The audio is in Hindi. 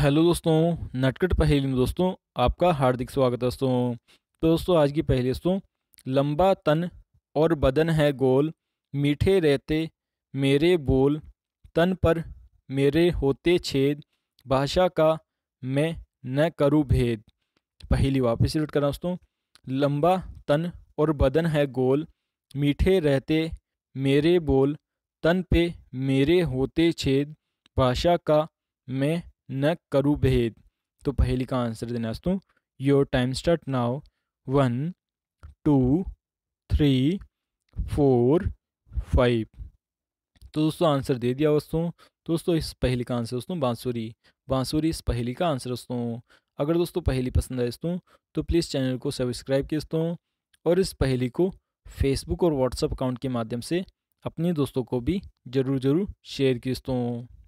हेलो दोस्तों, नटखट पहेली में दोस्तों आपका हार्दिक स्वागत है दोस्तों। तो दोस्तों आज की पहेली दोस्तों, लंबा तन और बदन है गोल, मीठे रहते मेरे बोल, तन पर मेरे होते छेद, भाषा का मैं न करूं भेद। पहेली वापस रिपीट कर रहा हूं दोस्तों, लंबा तन और बदन है गोल, मीठे रहते मेरे बोल, तन पे मेरे होते छेद, भाषा का मैं न करूँ भेद। तो पहेली का आंसर देना दोस्तों, योर टाइम स्टार्ट नाउ। 1 2 3 4 5। तो दोस्तों आंसर दे दिया दोस्तों। दोस्तों इस पहेली का आंसर दोस्तों बांसुरी इस पहेली का आंसर दोस्तों। अगर दोस्तों पहेली पसंद आए दोस्तों तो प्लीज़ चैनल को सब्सक्राइब किए दोस्तों, और इस पहेली को फेसबुक और व्हाट्सएप अकाउंट के माध्यम से अपने दोस्तों को भी ज़रूर शेयर किए दोस्तों।